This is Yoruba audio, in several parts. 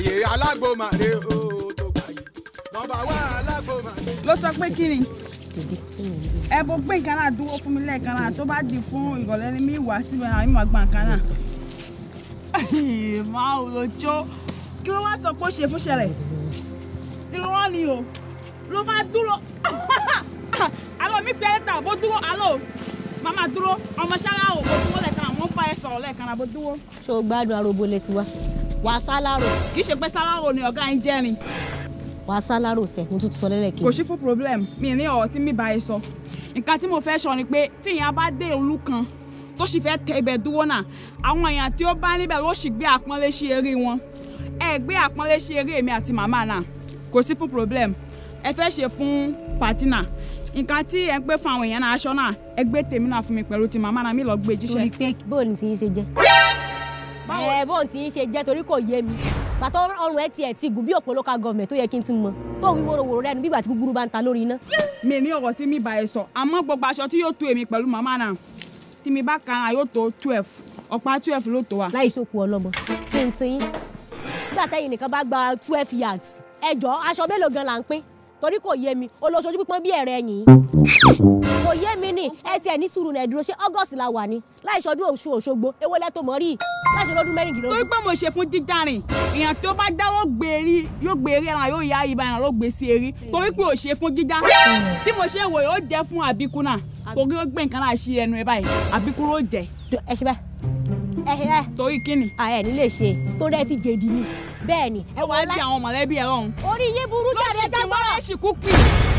Sàlàyé alágbòmàrè o tó gbàyè nọ́mbà wá alágbòmàrè. Ló sọ pé kí ni ẹ bó pé nǹkan náà dúró fún mi lẹ́ẹ̀kan náà tó bá di fún ìrọ̀lẹ́ ni mi wá síbẹ̀ náà mi máa gba nǹkan náà. Máa ò lọ jó kí ló wá sọ pé ó ṣe fún ṣẹlẹ̀ irọ́ ni o ló bá dúró àlọ́ mi pẹ́ lẹ́tà bó dúró àlọ́ màmá dúró ọmọ ṣáláà ò bó dúró lẹ́ẹ̀kan àwọn ń bá ẹ sọ̀rọ̀ lẹ́ẹ̀kan náà bó dúró. Ṣé o gbádùn arógbó létí wa? Wà á sálárò. Kì í ṣe pé sálárò ni ọ̀gá yín jẹ́rin. Wà á sálárò sẹ̀ mo tún ti sọ lẹ́lẹ̀kejì. Kò sí fún problem mi ní ọ̀rọ̀ tí mi bá ẹ sọ. Nǹkan tí mo fẹ́ sọ ni pé tí ìyẹn bá dé ìlú kan tó sì fẹ́ tẹ ibẹ̀ dúró náà àwọn èèyàn tí ó bá níbẹ̀ ló sì gbé àpọ́nlé sí eré wọn. Ẹ gbé àpọ́nlé sí eré èmi àti màmá náà kò sí fún problem ẹ fẹ́ ṣe fún pàtí náà nǹkan tí ẹ ń pè fún àwọn èèyàn náà aṣọ náà ẹ gbé tèmi náà fún mi pẹ̀lú ti màmá náà mi lọ gbé jíṣẹ́. Torí pé bóòlù ti yín ṣe jẹ́. Bóun ti ń ṣe jẹ́ torí kò yé mi bàtà ọrùn ẹ tiẹ̀ ti gùn bí òpó local government tó yẹ kí n ti mọ tó ń wíwòrò wòrò rẹ́nu bí ìgbà tí gúgúrú bá ń ta lórí iná. Mi ní ọ̀rọ̀ tí mi bá ẹ sọ àmọ́ gbogbo aṣọ tí yóò tó èmi pẹ̀lú màmá náà tí mi bá ka yóò tó 12 ọ̀pá 12 ló tó wa. Láì sókù ọlọ́mọ kí n ti yín nígbà tẹ́yìn nìkan bá gba 12 yards ẹjọ́ aṣọ mélòó gan la ń pín torí kò yé mi olóṣojú pípọ́n bí ẹ̀rẹ̀ ẹ̀yìn kò yé mi ni ẹ tiẹ̀ ní sùúrù náà dúró ṣé August la wà ni láìṣọdún oṣù Òṣogbo èwo lẹ tó mọ̀ rí láìṣọ lọ́dún mẹ́rìndínlógún. Torí pé mo ṣe fún jíjàrin èèyàn tó bá dáwọ́ gbèrí yóò gbèrí ẹran yóò yá ibà ẹran ló gbé sí eré torí pé ò ṣe fún jíjà bí mo ṣe wò ó jẹ fún àbíkú náà torí ó gbé nǹkan náà sí ẹnu ẹ báyìí àbíkú ló jẹ. Ẹ ṣe bẹ́ẹ̀. Torí kíni. Ẹ nílé ṣe torí ẹ ti jèdì ni bẹ́ẹ̀ ni. Ẹ wá di àwọn mọ̀lẹ́bí ẹ lọ́hùn. Orí yín burú jáde jágbọ́n. Lọ́sùn tí wọ́n ṣì kú pì.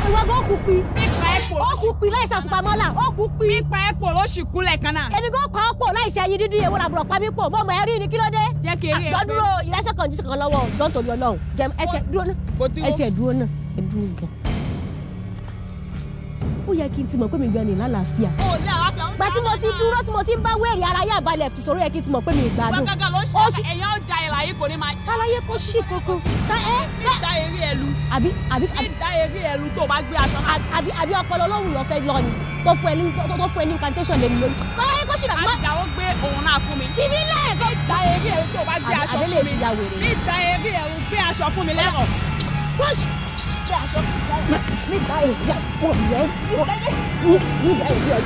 Ìwọ́gbọ́n kú pì. Pípa ẹ̀pọ̀ ó kú pì láì ṣàtúpamọ́lá ó kú pì. Pípa ẹ̀pọ̀ ló ṣì kú lẹ́ẹ̀kan náà. Èmi kò kọ́ pò láì ṣe ayé dídí èwo làbúrò pa mí pò mọ́ ọmọ ẹ̀rí ni kí ló dé. Jẹ́ kí eré ẹ̀ pé àjọdúró ìrẹsẹ̀ kan jísẹ̀ kan lọ́wọ́ jọ́ nítorí Ọlọ́run ẹ tiẹ̀ dúró náà ẹ dúró gan. Ó yẹ kí n ti mọ̀ pé mi gan ni lálàáfíà. Ó lé àlàáfíà ń sọ. Gbà tí mo ti dúró tí mo ti ń bá wẹ́ẹ̀rì ara yà balẹ̀ sòrò yẹ kí n ti mọ̀ pé mi ìgbádùn. Gbàgàgà ló ń ṣe ẹ̀yà ọjà ìlàyé kò ní máa ṣe. Sàlàyé kò ṣì kókó. Ìdá eré ẹlu. Àbí. Ìdá eré ẹlu tó bá gbé aṣọ náà. Àbí ọpọlọ olóhùn lọ fẹ́ lọ ni tó fún ẹ ní incantation lèmi lórí. Sàlàyé kò ṣì dà. Àdàwọ̀ gbé òun náà fún mi. Fìmí lẹ́ẹ̀kọ́. Ìdá eré ẹlu tó bá gbé aṣọ fún mi. Àbẹ́lẹ̀ ti ya wèrè. Ìdá eré ẹlu gbé aṣọ fún mi lẹ́rọ̀. Kọ́ṣì. Gbé aṣọ fún mi lẹ́rọ̀.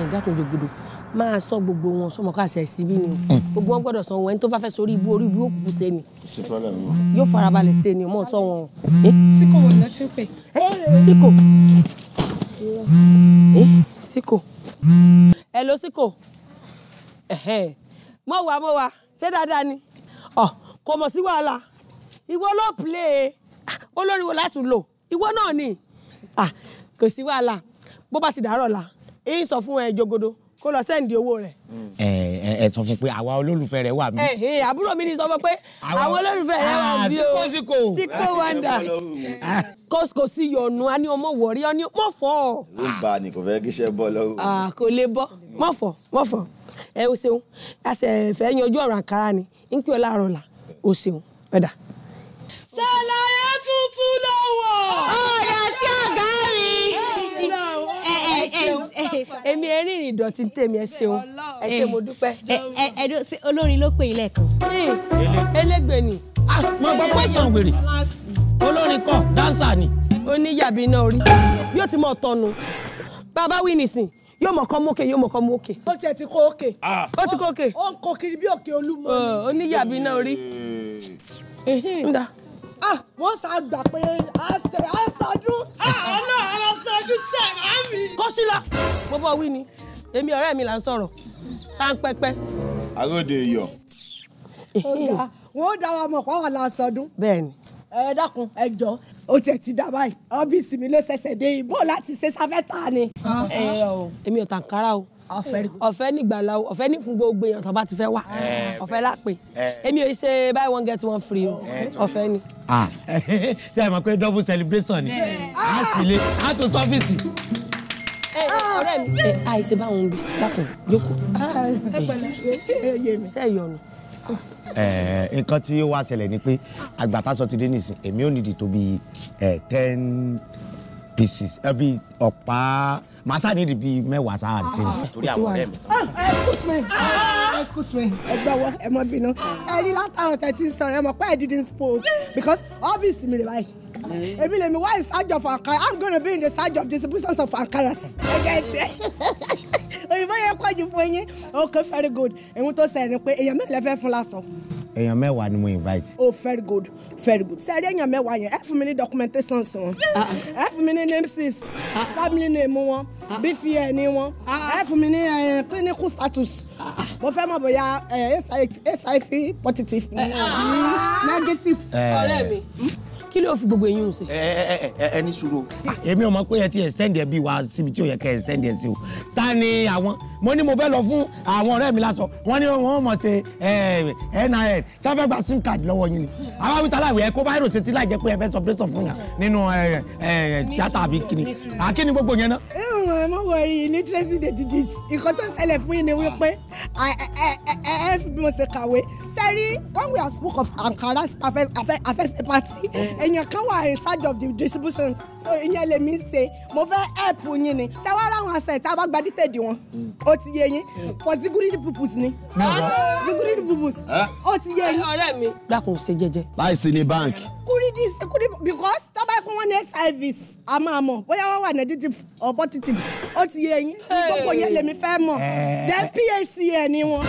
Ẹ̀dá tó jogodo máa sọ gbogbo wọn sọmọ ká ṣe síbí ni o gbogbo wọn gbọ́dọ̀ sọ wọn ẹni tó bá fẹ́ sórí ibú orí ibú yóò kú ṣe ni yóò farabalẹ̀ ṣe ni ọmọ sọ wọn. Síkò wọn lọ sí pé. Síkò. Síkò. Hello Síkò. Mo wà ṣé dáadáa ni kò mọ̀ sí wàhálà ìwọ ló play olórí wo láti lò ìwọ náà ni kò sí wàhálà bó bá ti dàárọ̀ la èyí sọ fún ẹ jogodo kó lọ sẹ́ǹdì owó rẹ̀. ẹ sọ fún pé àwa olólùfẹ́ rẹ wà mí. àbúrò mi ni sọ fún pé àwọn olólùfẹ́ rẹ wà mí o Siko wanda kò sí yọ̀nù á ní ọmọ wọ̀rí ọ ní mọ̀ fọ́. ló ń bá a ní kò fẹ́ kí iṣẹ́ bọ́ lọ́wọ́. kò lè bọ́ mọ̀ fọ́ ẹ o ṣeun a sì fẹ́ yanjú ọ̀rọ̀ àǹkárá ni ń pè ọ́ láàárọ̀ la o ṣeun ọ̀dà. Sàlàyé tuntun lọ́wọ́. ọ̀rọ̀ tí ọ̀gá mi. èmi erin ìdọ̀tí tèmi ẹ ṣeun ẹ ṣe mo dúpẹ́. olórin ló pè é lẹ́ẹ̀kan. elégbè ni. mo gbọ́ pé ìsàn wèrè olórin kọ dáńsà ni. ó ní yàbí iná orí yóò ti mọ̀ tọ́nu bàbá wí nìsín yóò mọ̀ kọ́ mókè yóò mọ̀ kọ́ mókè. ó tiẹ̀ ti kó òkè. ó ti kó òkè. ó ń kó kiri bí òkè olúmọ ni. ó ní yàbí iná orí. wọ́n sá gbà pé a sọdún. ọ̀nà àwọn sọdún sẹ́ẹ̀ máa mi. kó sí la mo bọ́ wí ni èmi ọ̀rẹ́ mi là ń sọ̀rọ̀ tá ń pẹ́pẹ́. àròdè iyọ̀. wọ́n dá wa mọ̀ pé àwọn là ń sọdún. bẹ́ẹ̀ni. ẹ dákun ẹ jọ ó tiẹ̀ ti dá báyìí ọ́fíìsì mi ló ṣẹ̀ṣẹ̀ dé ìbò láti ṣe sáfẹ́ ta ni. èmi ò tàǹkárá o ọ̀fẹ́ nígbàlá o ọ̀fẹ́ ní fún gbogbo èèyàn tó bá ti fẹ́ wá ọ̀fẹ́ lápè èmi ò ṣe buy one get one free o ọ̀fẹ́ ni. ṣé ẹ mọ̀ pé double celebration ni a sì lè a tó sọ́fíìsì. ọ̀rẹ́ mi àìsè báwọn bí dákun jókòó. ẹ pẹ̀lẹ́ ẹyẹ mi ṣe ìyọnu. nǹkan tí ó wá ṣẹlẹ̀ ni pé àgbàtàsọ ti dé nìsín èmi ò nídìí tó bíi 10 pieces ọ̀pá. Masa need to be me was hard. Excuse me. Excuse me. I didn't spoke because obviously me like. Why is side of Ankara? I'm gonna be in the side of the citizens of Ankara. I get it. Okay, very good. And what was saying? You may level for last. And you may want to invite. Oh, very good, very good. Say then you may want your family documentation. Family name sis. Family name one. Beefy anyone. Family clinical status. My family boy SIV positive. Negative. Alright. Kilo of gbogbo eyin o se eni suro emi o mo pe e ti extend e bi wa sibi ti o ye ke extend e si o ta ni awon mo ni mo fe lo fun awon ore mi la so won ni won mo se NIN sa fe gba sim card lowo yin ni awa mi ta lawe e ko ba ro se ti la je pe e fe subscription fun ya ninu theater bi kini akini gbogbo yen na e mo worry literacy dey digits nkan to sele fun ni wi pe f bi mo se kawe seri when we are spoke of Ankara's perfect party. And you can't worry in charge of the distributions. So in your let me say, move help onyini. Say wa ra won say ta ba gba dite di won. O ti ye yin. For security purpose ni. Security purpose. O ti ye yin. Ore mi, da kun se jeje. Lai si ni bank. Kuri this, kuri because ta ba kun won service. Amamo. Boya wa wa negative or positive. O ti ye yin. Gbogbo yen let me fe mo. Then PHCN ni won.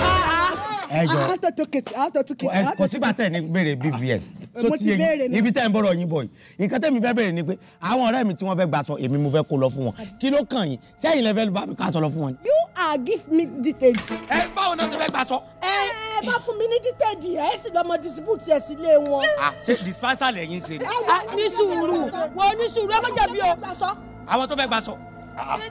I have to take it. Ko ti ba te ni bere BVN. So ti ibi te n boro yin boy nkan temi fe bere ni pe awon ore mi ti won fe gba so emi mo fe ko lo fun won kilo kan yin seyin le fe ba mi ka so lo fun won you are give me details e bawo na se fe gba so e ba fun mi ni details e si lo mo distribute e si le won ah se dispenser le yin se ni suru wo ni suru ma je bi o awon to fe gba so I o de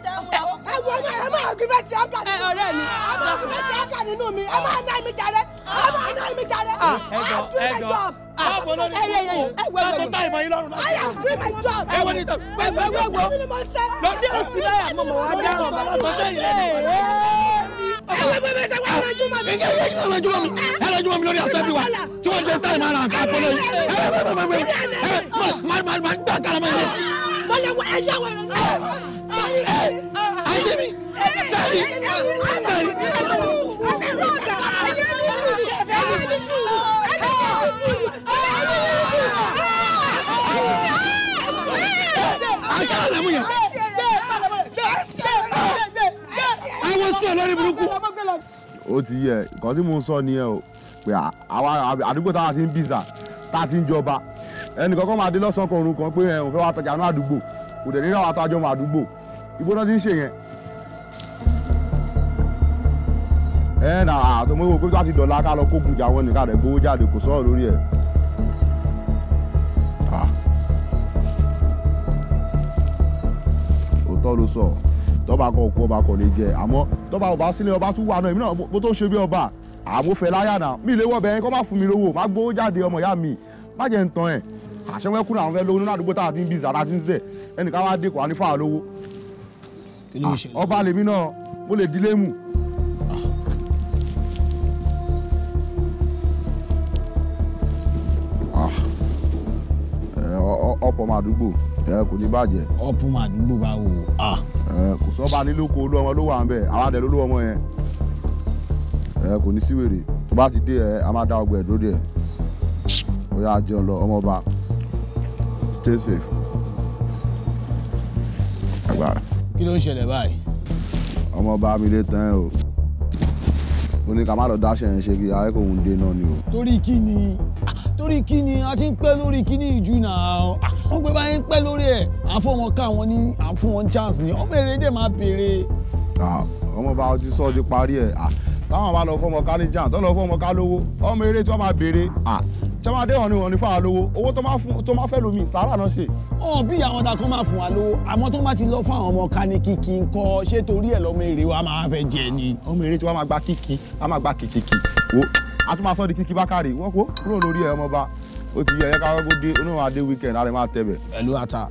ni ra wa ta jo ma dugbo ibo na tin se yen eh na to mo wo ko ta ti dollar ka lo kogun ja won ni ka de bo jade ko so lori e ah o to lo so to ba ko ku ba ko le je amo to ba o ba sile oba tu wa na emi na mo to se bi oba a mo fe laya na mi le wo be ko ma fun mi lowo ma gbo jade omo ya mi ma je ntan e ase we ku na won fe lo na dugbo ta tin bi za ta tin se eni ka wa de ko ani fa lowo kini o se oba le mi na mo le dile mu opo ma dugbo ko ni baje opo ma dugbo ba wo ko so ba ni loko lo won lo wa nbe awa de lo lo omo yen ko ni siwere to ba ti de a ma da ogbo e do de oya je lo omo ba stay safe kilo sele bayi omo ba mi le tan o oni ka ma lo da se en se ki aye ko un de na ni o tori kini a tin pe lori kini iju na won pe ba yin pe lori e a fo won ka won ni a fun won chance ni o mere de ma bere ah omo ba o ti so di pari e ah tawon ba lo fo mo ka ni jan to lo fo mo ka lowo o mere to ma bere ah Chama de won ni fa lowo owo to ma fe lo mi sara na se o bi awon da kan ma fun wa lowo amo to ma ti lo fa awon mo kaniki ki nko se tori e lo mi re wa ma fe je ni o mi re ti wa ma gba kiki a ma gba kikiki wo a tun ma so di kiki bakari wo ko ro lori e omo ba o ti ye ka go de onu wa de weekend a re ma tebe elu ata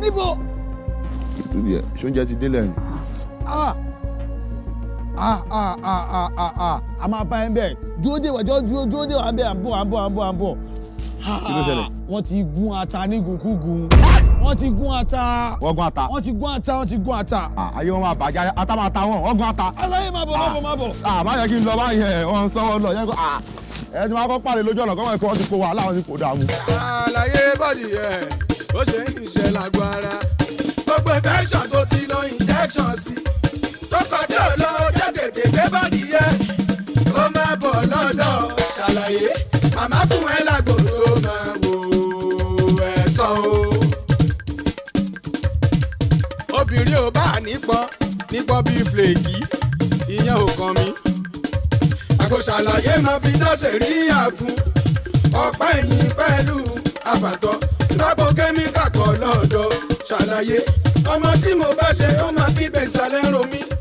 nibo to bi e so nje ti de leyin a ma ba en be Jode wa jo jode wa be ambo. Kí ló ṣẹlẹ̀? Wọ́n ti gún ata ní gúngún. Wọ́n ti gún ata. Wọ́n gún ata. Wọ́n ti gún ata, wọ́n ti gún ata. Ayé wọn máa bàjẹ́, ata máa ta wọn, wọ́n gún ata. Aláyé máa bọ̀, máa bọ̀, máa bọ̀. Má yẹ kí n lọ báyìí ẹ̀, wọ́n sọ́wọ́ lọ. Ẹni máa kọ́ pàdé lójú ọ̀nà kọ́mọ̀ ìfọwọ́ ti po wàhálà wọn ti kò dààmú. Sàlàyé bọ́dì ẹ̀, ó ṣe ń ṣiṣẹ́ lágbo ara. Gbogbo infection tó ti lọ injection sí. Tó kọ tí ò lọ jẹ́ tètè dé bọ́dì ẹ̀. Ó máa bọ̀ lọ́dọ̀ Sàlàyé. Màmá fún ẹ lágbo tó máa wo ẹ̀sọ́ o. Obìnrin ò bá nípọn, nípọn bíi flèkì, ìyẹn ò kàn mí. Àgò Sàlàyé máa fi dọ́sẹ̀ rí àfún ọ̀pá ẹ̀yìn pẹ̀lú àfàtọ́ lágbo kẹ́míkà kọ̀ lọ́dọ̀ Sàlàyé. Ọmọ tí mo bá ṣe ó máa bíbẹ̀ ìsàlẹ̀ ń ro mí.